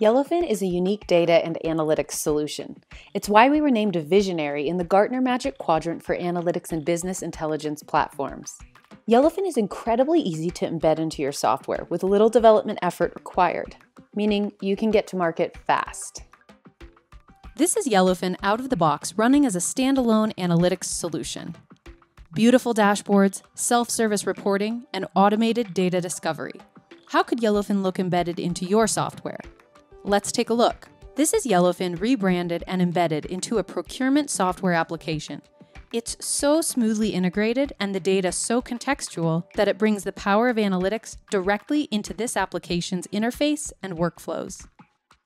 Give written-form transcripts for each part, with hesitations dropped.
Yellowfin is a unique data and analytics solution. It's why we were named a visionary in the Gartner Magic Quadrant for Analytics and Business Intelligence Platforms. Yellowfin is incredibly easy to embed into your software with little development effort required, meaning you can get to market fast. This is Yellowfin out of the box running as a standalone analytics solution. Beautiful dashboards, self-service reporting, and automated data discovery. How could Yellowfin look embedded into your software? Let's take a look. This is Yellowfin rebranded and embedded into a procurement software application. It's so smoothly integrated and the data so contextual that it brings the power of analytics directly into this application's interface and workflows.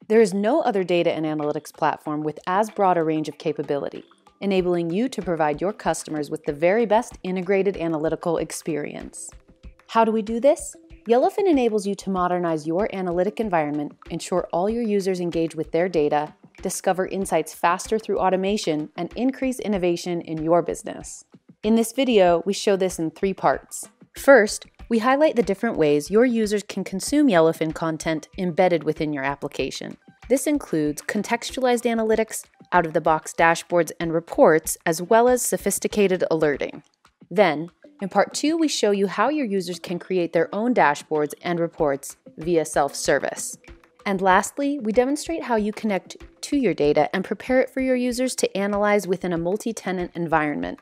There is no other data and analytics platform with as broad a range of capability, enabling you to provide your customers with the very best integrated analytical experience. How do we do this? Yellowfin enables you to modernize your analytic environment, ensure all your users engage with their data, discover insights faster through automation, and increase innovation in your business. In this video, we show this in 3 parts. First, we highlight the different ways your users can consume Yellowfin content embedded within your application. This includes contextualized analytics, out-of-the-box dashboards and reports, as well as sophisticated alerting. Then, in part 2, we show you how your users can create their own dashboards and reports via self-service. And lastly, we demonstrate how you connect to your data and prepare it for your users to analyze within a multi-tenant environment.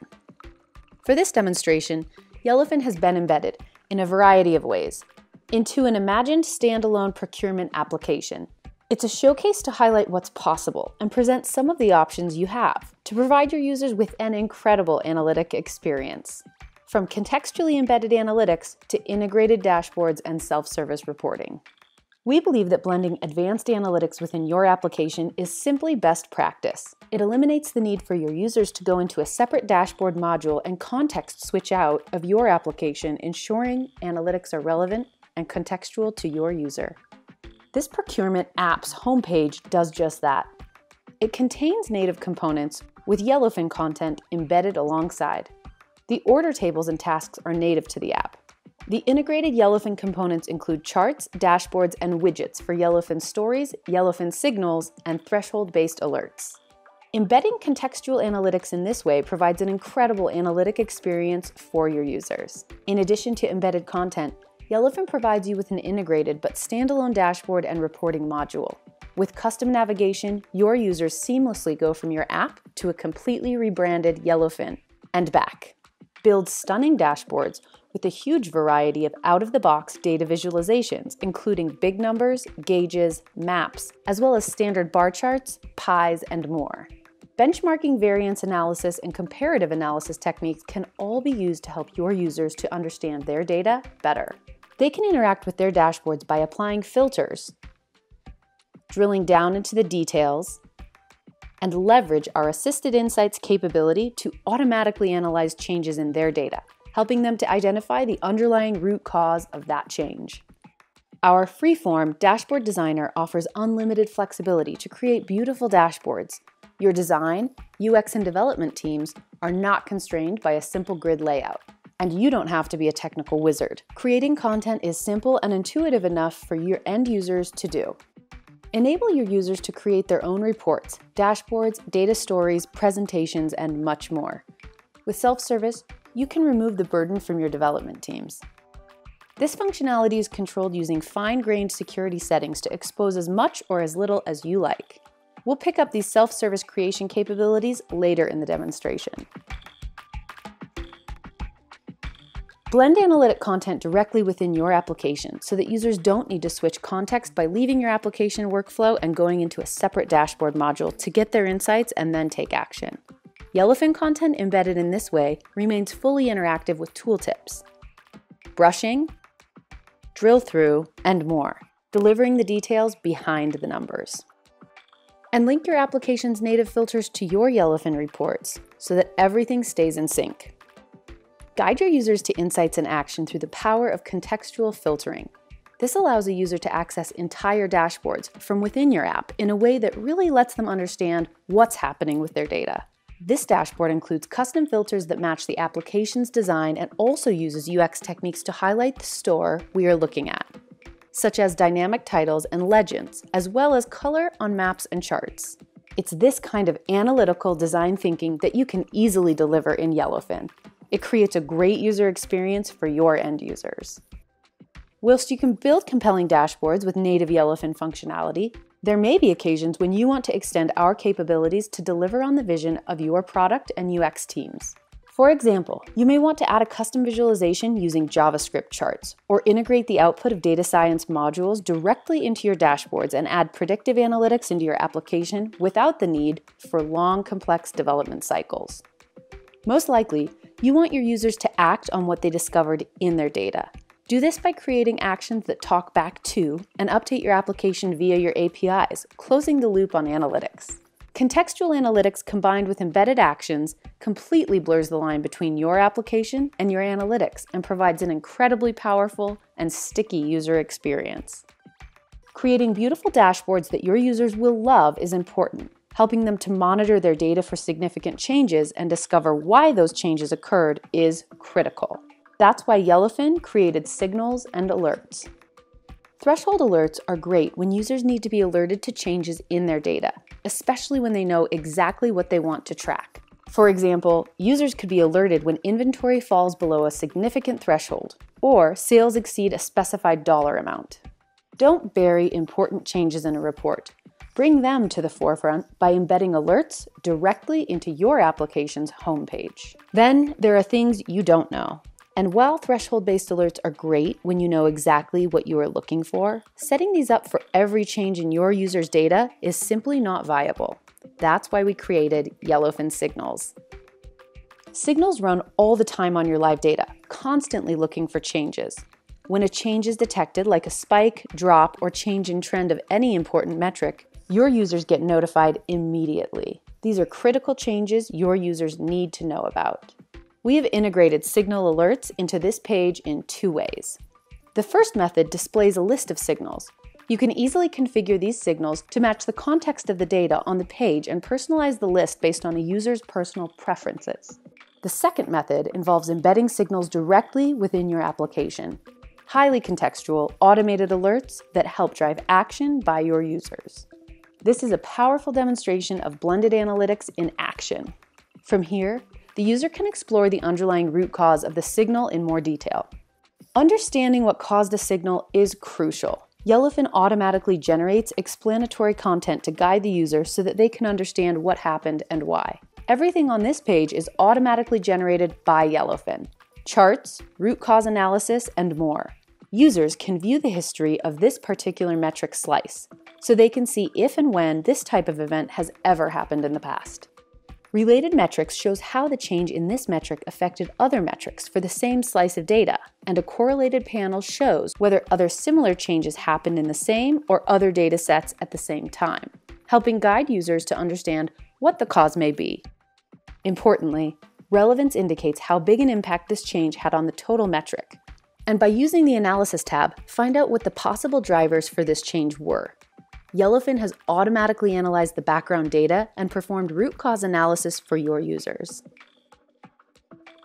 For this demonstration, Yellowfin has been embedded in a variety of ways into an imagined standalone procurement application. It's a showcase to highlight what's possible and present some of the options you have to provide your users with an incredible analytic experience. From contextually embedded analytics to integrated dashboards and self-service reporting. We believe that blending advanced analytics within your application is simply best practice. It eliminates the need for your users to go into a separate dashboard module and context switch out of your application, ensuring analytics are relevant and contextual to your user. This procurement app's homepage does just that. It contains native components with Yellowfin content embedded alongside. The order tables and tasks are native to the app. The integrated Yellowfin components include charts, dashboards, and widgets for Yellowfin stories, Yellowfin signals, and threshold-based alerts. Embedding contextual analytics in this way provides an incredible analytic experience for your users. In addition to embedded content, Yellowfin provides you with an integrated but standalone dashboard and reporting module. With custom navigation, your users seamlessly go from your app to a completely rebranded Yellowfin and back. Build stunning dashboards with a huge variety of out-of-the-box data visualizations, including big numbers, gauges, maps, as well as standard bar charts, pies, and more. Benchmarking, variance analysis, and comparative analysis techniques can all be used to help your users to understand their data better. They can interact with their dashboards by applying filters, drilling down into the details, and leverage our Assisted Insights capability to automatically analyze changes in their data, helping them to identify the underlying root cause of that change. Our freeform dashboard designer offers unlimited flexibility to create beautiful dashboards. Your design, UX, and development teams are not constrained by a simple grid layout, and you don't have to be a technical wizard. Creating content is simple and intuitive enough for your end users to do. Enable your users to create their own reports, dashboards, data stories, presentations, and much more. With self-service, you can remove the burden from your development teams. This functionality is controlled using fine-grained security settings to expose as much or as little as you like. We'll pick up these self-service creation capabilities later in the demonstration. Blend analytic content directly within your application so that users don't need to switch context by leaving your application workflow and going into a separate dashboard module to get their insights and then take action. Yellowfin content embedded in this way remains fully interactive with tooltips, brushing, drill through, and more, delivering the details behind the numbers. And link your application's native filters to your Yellowfin reports so that everything stays in sync. Guide your users to insights and action through the power of contextual filtering. This allows a user to access entire dashboards from within your app in a way that really lets them understand what's happening with their data. This dashboard includes custom filters that match the application's design and also uses UX techniques to highlight the store we are looking at. such as dynamic titles and legends, as well as color on maps and charts. It's this kind of analytical design thinking that you can easily deliver in Yellowfin. It creates a great user experience for your end users. Whilst you can build compelling dashboards with native Yellowfin functionality, there may be occasions when you want to extend our capabilities to deliver on the vision of your product and UX teams. For example, you may want to add a custom visualization using JavaScript charts, or integrate the output of data science modules directly into your dashboards and add predictive analytics into your application without the need for long, complex development cycles. Most likely, you want your users to act on what they discovered in their data. Do this by creating actions that talk back to and update your application via your APIs, closing the loop on analytics. Contextual analytics combined with embedded actions completely blurs the line between your application and your analytics and provides an incredibly powerful and sticky user experience. Creating beautiful dashboards that your users will love is important, helping them to monitor their data for significant changes and discover why those changes occurred is critical. That's why Yellowfin created signals and alerts. Threshold alerts are great when users need to be alerted to changes in their data, especially when they know exactly what they want to track. For example, users could be alerted when inventory falls below a significant threshold or sales exceed a specified dollar amount. Don't bury important changes in a report. Bring them to the forefront by embedding alerts directly into your application's homepage. Then there are things you don't know. And while threshold-based alerts are great when you know exactly what you are looking for, setting these up for every change in your user's data is simply not viable. That's why we created Yellowfin Signals. Signals run all the time on your live data, constantly looking for changes. When a change is detected, like a spike, drop, or change in trend of any important metric, your users get notified immediately. These are critical changes your users need to know about. We have integrated signal alerts into this page in two ways. The first method displays a list of signals. You can easily configure these signals to match the context of the data on the page and personalize the list based on a user's personal preferences. The second method involves embedding signals directly within your application. Highly contextual, automated alerts that help drive action by your users. This is a powerful demonstration of blended analytics in action. From here, the user can explore the underlying root cause of the signal in more detail. Understanding what caused a signal is crucial. Yellowfin automatically generates explanatory content to guide the user so that they can understand what happened and why. Everything on this page is automatically generated by Yellowfin. Charts, root cause analysis, and more. Users can view the history of this particular metric slice, so they can see if and when this type of event has ever happened in the past. Related metrics shows how the change in this metric affected other metrics for the same slice of data, and a correlated panel shows whether other similar changes happened in the same or other data sets at the same time, helping guide users to understand what the cause may be. Importantly, relevance indicates how big an impact this change had on the total metric, and by using the Analysis tab, find out what the possible drivers for this change were. Yellowfin has automatically analyzed the background data and performed root cause analysis for your users.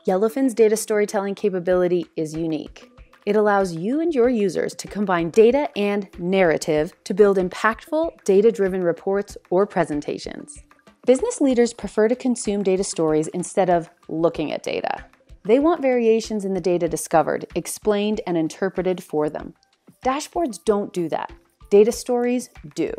Yellowfin's data storytelling capability is unique. It allows you and your users to combine data and narrative to build impactful, data-driven reports or presentations. Business leaders prefer to consume data stories instead of looking at data. They want variations in the data discovered, explained, and interpreted for them. Dashboards don't do that. Data stories do.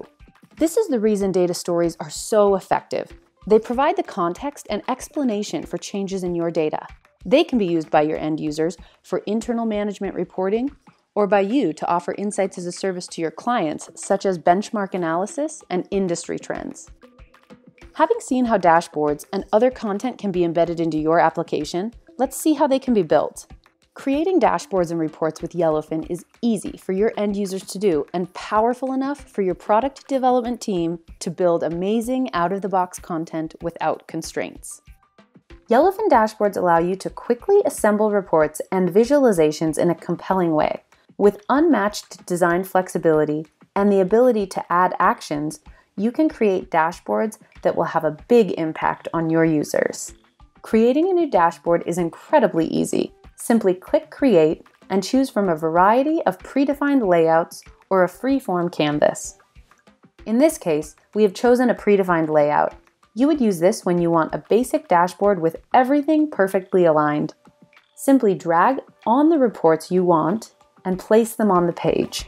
This is the reason data stories are so effective. They provide the context and explanation for changes in your data. They can be used by your end users for internal management reporting, or by you to offer insights as a service to your clients, such as benchmark analysis and industry trends. Having seen how dashboards and other content can be embedded into your application, let's see how they can be built. Creating dashboards and reports with Yellowfin is easy for your end users to do and powerful enough for your product development team to build amazing out-of-the-box content without constraints. Yellowfin dashboards allow you to quickly assemble reports and visualizations in a compelling way. With unmatched design flexibility and the ability to add actions, you can create dashboards that will have a big impact on your users. Creating a new dashboard is incredibly easy. Simply click Create, and choose from a variety of predefined layouts or a free-form canvas. In this case, we have chosen a predefined layout. You would use this when you want a basic dashboard with everything perfectly aligned. Simply drag on the reports you want and place them on the page.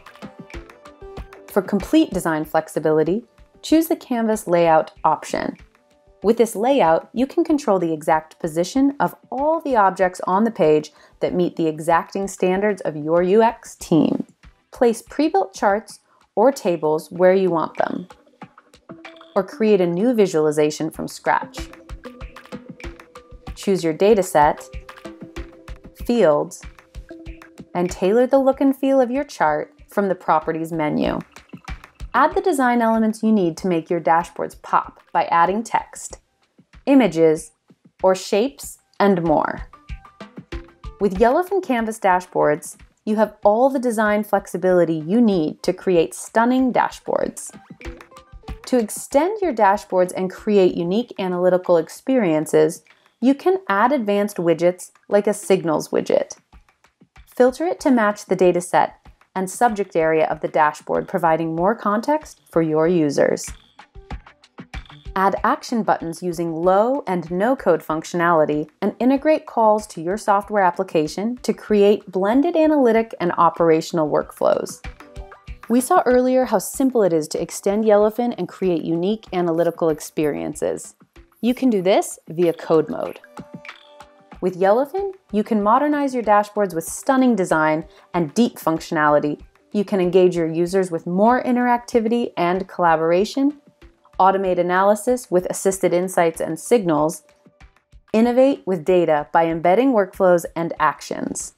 For complete design flexibility, choose the canvas layout option. With this layout, you can control the exact position of all the objects on the page that meet the exacting standards of your UX team. Place pre-built charts or tables where you want them, or create a new visualization from scratch. Choose your data set, fields, and tailor the look and feel of your chart from the properties menu. Add the design elements you need to make your dashboards pop by adding text, images, or shapes, and more. With Yellowfin Canvas dashboards, you have all the design flexibility you need to create stunning dashboards. To extend your dashboards and create unique analytical experiences, you can add advanced widgets like a signals widget. Filter it to match the dataset and subject area of the dashboard, providing more context for your users. Add action buttons using low and no-code functionality and integrate calls to your software application to create blended analytic and operational workflows. We saw earlier how simple it is to extend Yellowfin and create unique analytical experiences. You can do this via code mode. With Yellowfin, you can modernize your dashboards with stunning design and deep functionality. You can engage your users with more interactivity and collaboration, automate analysis with assisted insights and signals, innovate with data by embedding workflows and actions.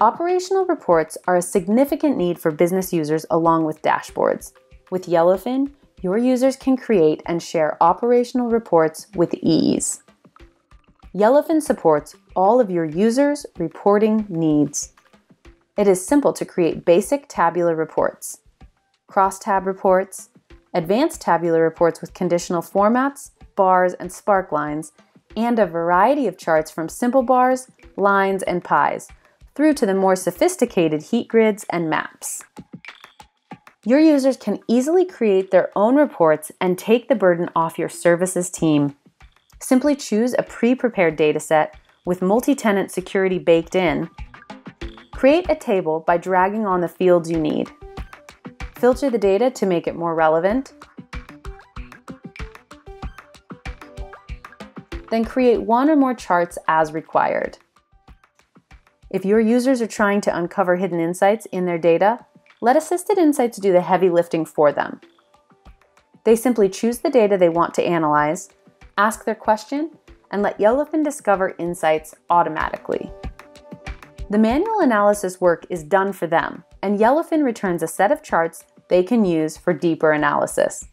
Operational reports are a significant need for business users along with dashboards. With Yellowfin, your users can create and share operational reports with ease. Yellowfin supports all of your users' reporting needs. It is simple to create basic tabular reports, cross-tab reports, advanced tabular reports with conditional formats, bars, and sparklines, and a variety of charts from simple bars, lines, and pies, through to the more sophisticated heat grids and maps. Your users can easily create their own reports and take the burden off your services team. Simply choose a pre-prepared dataset with multi-tenant security baked in. Create a table by dragging on the fields you need. Filter the data to make it more relevant. Then create one or more charts as required. If your users are trying to uncover hidden insights in their data, let assisted insights do the heavy lifting for them. They simply choose the data they want to analyze, ask their question, and let Yellowfin discover insights automatically. The manual analysis work is done for them, and Yellowfin returns a set of charts they can use for deeper analysis.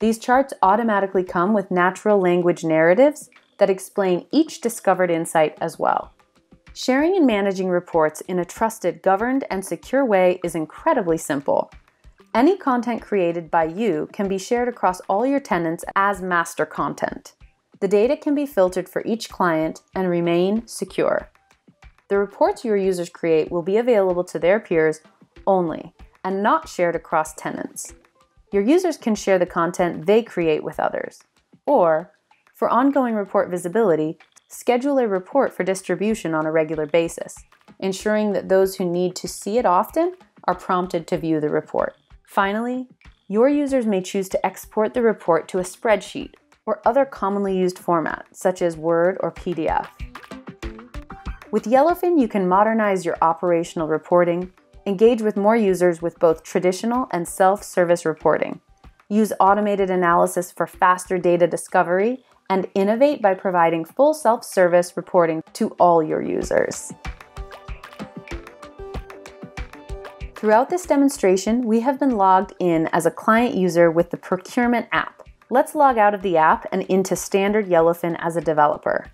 These charts automatically come with natural language narratives that explain each discovered insight as well. Sharing and managing reports in a trusted, governed, and secure way is incredibly simple. Any content created by you can be shared across all your tenants as master content. The data can be filtered for each client and remain secure. The reports your users create will be available to their peers only and not shared across tenants. Your users can share the content they create with others, or, for ongoing report visibility, schedule a report for distribution on a regular basis, ensuring that those who need to see it often are prompted to view the report. Finally, your users may choose to export the report to a spreadsheet or other commonly used format, such as Word or PDF. With Yellowfin, you can modernize your operational reporting, engage with more users with both traditional and self-service reporting, use automated analysis for faster data discovery, and innovate by providing full self-service reporting to all your users. Throughout this demonstration, we have been logged in as a client user with the procurement app. Let's log out of the app and into standard Yellowfin as a developer.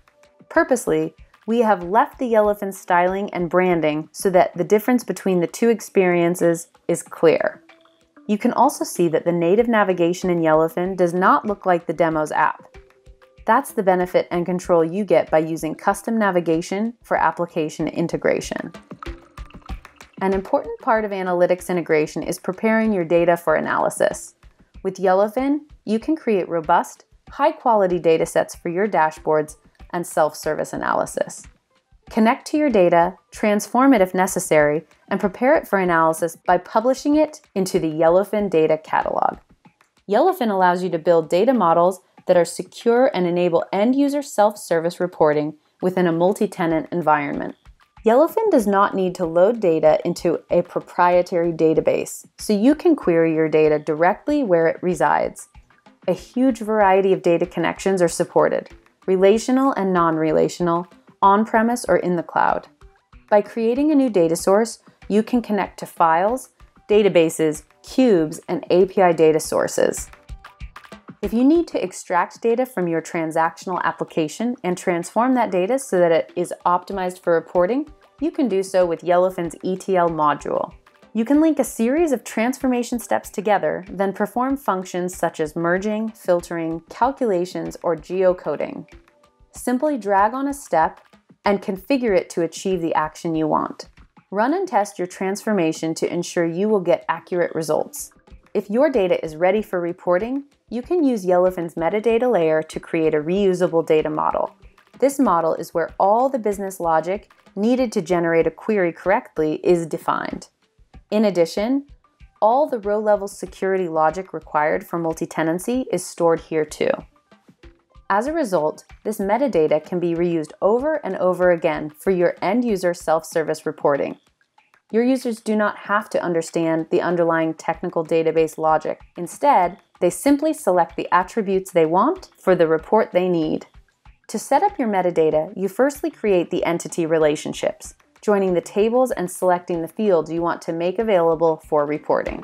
Purposely, we have left the Yellowfin styling and branding so that the difference between the two experiences is clear. You can also see that the native navigation in Yellowfin does not look like the Demos app. That's the benefit and control you get by using custom navigation for application integration. An important part of analytics integration is preparing your data for analysis. With Yellowfin, you can create robust, high-quality datasets for your dashboards and self-service analysis. Connect to your data, transform it if necessary, and prepare it for analysis by publishing it into the Yellowfin data catalog. Yellowfin allows you to build data models that are secure and enable end-user self-service reporting within a multi-tenant environment. Yellowfin does not need to load data into a proprietary database, so you can query your data directly where it resides. A huge variety of data connections are supported, relational and non-relational, on-premise or in the cloud. By creating a new data source, you can connect to files, databases, cubes, and API data sources. If you need to extract data from your transactional application and transform that data so that it is optimized for reporting, you can do so with Yellowfin's ETL module. You can link a series of transformation steps together, then perform functions such as merging, filtering, calculations, or geocoding. Simply drag on a step and configure it to achieve the action you want. Run and test your transformation to ensure you will get accurate results. If your data is ready for reporting, you can use Yellowfin's metadata layer to create a reusable data model. This model is where all the business logic needed to generate a query correctly is defined. In addition, all the row-level security logic required for multi-tenancy is stored here too. As a result, this metadata can be reused over and over again for your end-user self-service reporting. Your users do not have to understand the underlying technical database logic. Instead, they simply select the attributes they want for the report they need. To set up your metadata, you firstly create the entity relationships, joining the tables and selecting the fields you want to make available for reporting.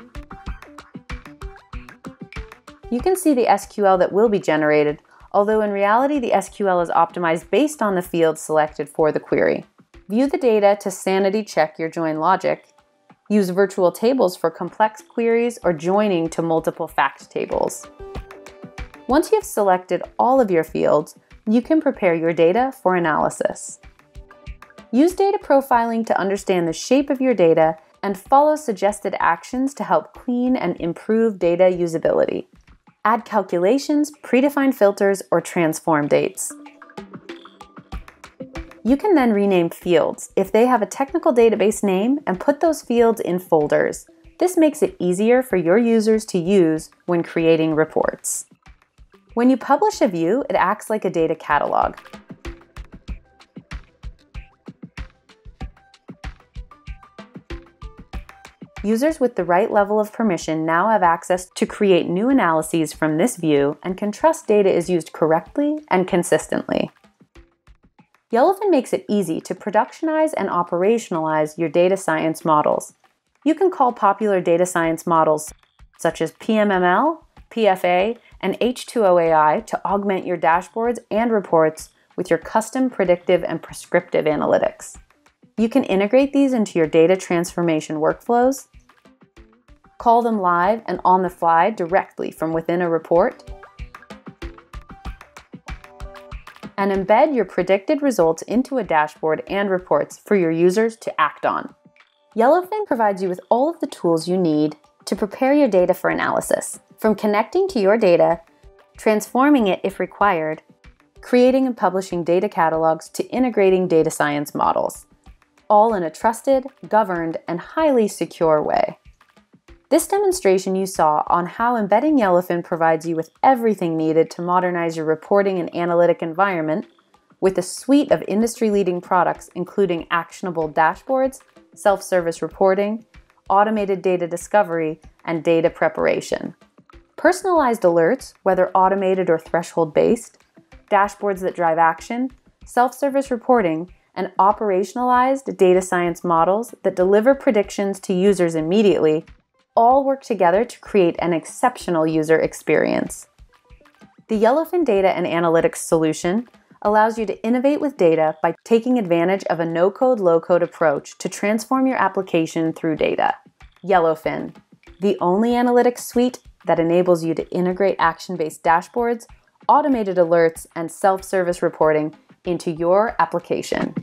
You can see the SQL that will be generated, although in reality, the SQL is optimized based on the field selected for the query. View the data to sanity check your join logic. Use virtual tables for complex queries or joining to multiple fact tables. Once you've selected all of your fields, you can prepare your data for analysis. Use data profiling to understand the shape of your data and follow suggested actions to help clean and improve data usability. Add calculations, predefined filters, or transform dates. You can then rename fields if they have a technical database name and put those fields in folders. This makes it easier for your users to use when creating reports. When you publish a view, it acts like a data catalog. Users with the right level of permission now have access to create new analyses from this view and can trust data is used correctly and consistently. Yellowfin makes it easy to productionize and operationalize your data science models. You can call popular data science models such as PMML, PFA, and H2OAI to augment your dashboards and reports with your custom predictive and prescriptive analytics. You can integrate these into your data transformation workflows, call them live and on the fly directly from within a report, and embed your predicted results into a dashboard and reports for your users to act on. Yellowfin provides you with all of the tools you need to prepare your data for analysis, from connecting to your data, transforming it if required, creating and publishing data catalogs, to integrating data science models, all in a trusted, governed, and highly secure way. This demonstration you saw on how embedding Yellowfin provides you with everything needed to modernize your reporting and analytic environment with a suite of industry-leading products, including actionable dashboards, self-service reporting, automated data discovery, and data preparation. Personalized alerts, whether automated or threshold-based, dashboards that drive action, self-service reporting, and operationalized data science models that deliver predictions to users immediately, all work together to create an exceptional user experience. The Yellowfin data and analytics solution allows you to innovate with data by taking advantage of a no-code, low-code approach to transform your application through data. Yellowfin, the only analytics suite that enables you to integrate action-based dashboards, automated alerts, and self-service reporting into your application.